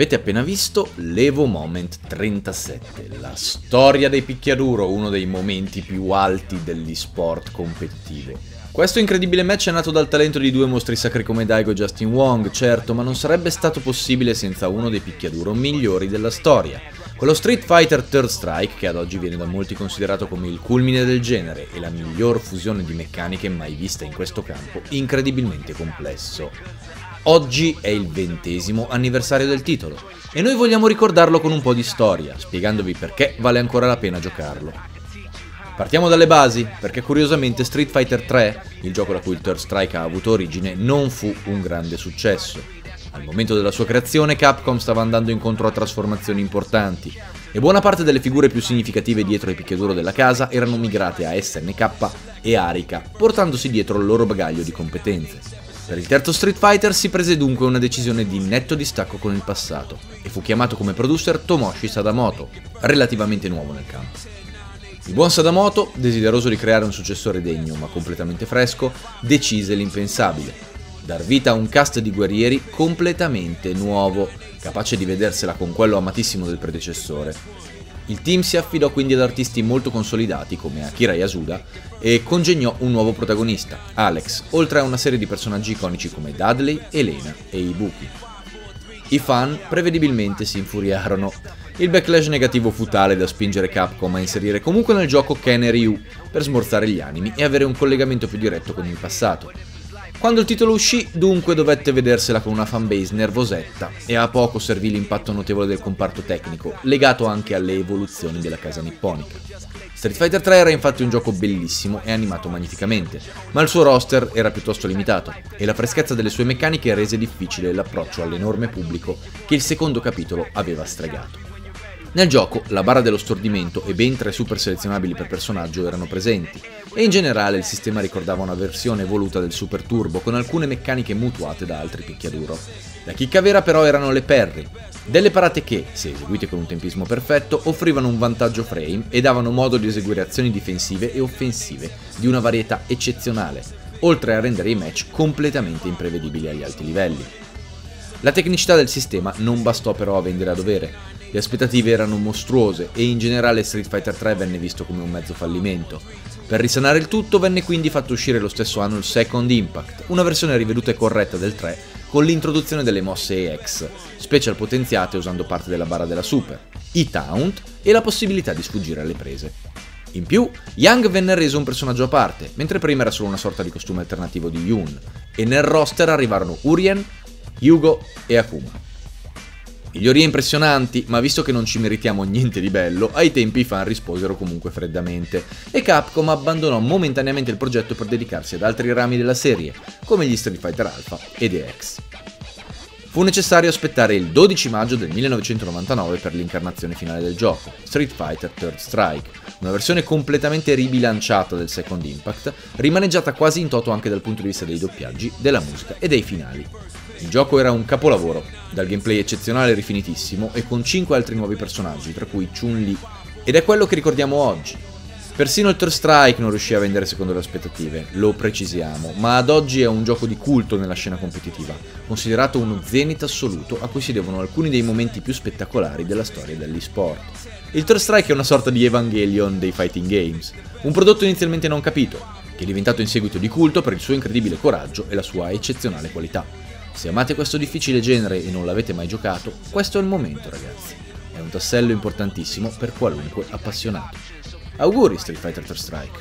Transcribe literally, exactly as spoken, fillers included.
Avete appena visto l'Evo Moment trentasette, la storia dei picchiaduro, uno dei momenti più alti dell'esport competitivo. Questo incredibile match è nato dal talento di due mostri sacri come Daigo e Justin Wong, certo, ma non sarebbe stato possibile senza uno dei picchiaduro migliori della storia. Con lo Street Fighter third Strike, che ad oggi viene da molti considerato come il culmine del genere e la miglior fusione di meccaniche mai vista in questo campo, incredibilmente complesso. Oggi è il ventesimo anniversario del titolo e noi vogliamo ricordarlo con un po' di storia, spiegandovi perché vale ancora la pena giocarlo. Partiamo dalle basi, perché curiosamente Street Fighter tre, il gioco da cui il third Strike ha avuto origine, non fu un grande successo. Al momento della sua creazione Capcom stava andando incontro a trasformazioni importanti e buona parte delle figure più significative dietro i picchiaduro della casa erano migrate a S N K e Arika, portandosi dietro il loro bagaglio di competenze. Per il terzo Street Fighter si prese dunque una decisione di netto distacco con il passato e fu chiamato come producer Tomoshi Sadamoto, relativamente nuovo nel campo. Il buon Sadamoto, desideroso di creare un successore degno ma completamente fresco, decise l'impensabile: dar vita a un cast di guerrieri completamente nuovo, capace di vedersela con quello amatissimo del predecessore. Il team si affidò quindi ad artisti molto consolidati come Akira Yasuda e congegnò un nuovo protagonista, Alex, oltre a una serie di personaggi iconici come Dudley, Elena e Ibuki. I fan prevedibilmente si infuriarono. Il backlash negativo fu tale da spingere Capcom a inserire comunque nel gioco Ken e Ryu per smorzare gli animi e avere un collegamento più diretto con il passato. Quando il titolo uscì, dunque, dovette vedersela con una fanbase nervosetta e a poco servì l'impatto notevole del comparto tecnico, legato anche alle evoluzioni della casa nipponica. Street Fighter tre era infatti un gioco bellissimo e animato magnificamente, ma il suo roster era piuttosto limitato e la freschezza delle sue meccaniche rese difficile l'approccio all'enorme pubblico che il secondo capitolo aveva stregato. Nel gioco la barra dello stordimento e ben tre super selezionabili per personaggio erano presenti e in generale il sistema ricordava una versione evoluta del Super Turbo con alcune meccaniche mutuate da altri picchiaduro. La chicca vera però erano le Parry, delle parate che, se eseguite con un tempismo perfetto, offrivano un vantaggio frame e davano modo di eseguire azioni difensive e offensive di una varietà eccezionale, oltre a rendere i match completamente imprevedibili agli alti livelli. La tecnicità del sistema non bastò però a vendere a dovere. Le aspettative erano mostruose e in generale Street Fighter tre venne visto come un mezzo fallimento. Per risanare il tutto venne quindi fatto uscire lo stesso anno il Second Impact, una versione riveduta e corretta del tre con l'introduzione delle mosse E X, special potenziate usando parte della barra della Super, i taunt e la possibilità di sfuggire alle prese. In più, Yang venne reso un personaggio a parte, mentre prima era solo una sorta di costume alternativo di Yun, e nel roster arrivarono Urien, Hugo e Akuma. Migliorie impressionanti, ma visto che non ci meritiamo niente di bello, ai tempi i fan risposero comunque freddamente e Capcom abbandonò momentaneamente il progetto per dedicarsi ad altri rami della serie, come gli Street Fighter Alpha ed E X. Fu necessario aspettare il dodici maggio del millenovecentonovantanove per l'incarnazione finale del gioco, Street Fighter third Strike, una versione completamente ribilanciata del Second Impact, rimaneggiata quasi in toto anche dal punto di vista dei doppiaggi, della musica e dei finali. Il gioco era un capolavoro, dal gameplay eccezionale e rifinitissimo e con cinque altri nuovi personaggi, tra cui Chun-Li, ed è quello che ricordiamo oggi. Persino il third Strike non riuscì a vendere secondo le aspettative, lo precisiamo, ma ad oggi è un gioco di culto nella scena competitiva, considerato uno zenit assoluto a cui si devono alcuni dei momenti più spettacolari della storia dell'esport. Il third Strike è una sorta di Evangelion dei fighting games, un prodotto inizialmente non capito, che è diventato in seguito di culto per il suo incredibile coraggio e la sua eccezionale qualità. Se amate questo difficile genere e non l'avete mai giocato, questo è il momento, ragazzi. È un tassello importantissimo per qualunque appassionato. Auguri Street Fighter third Strike!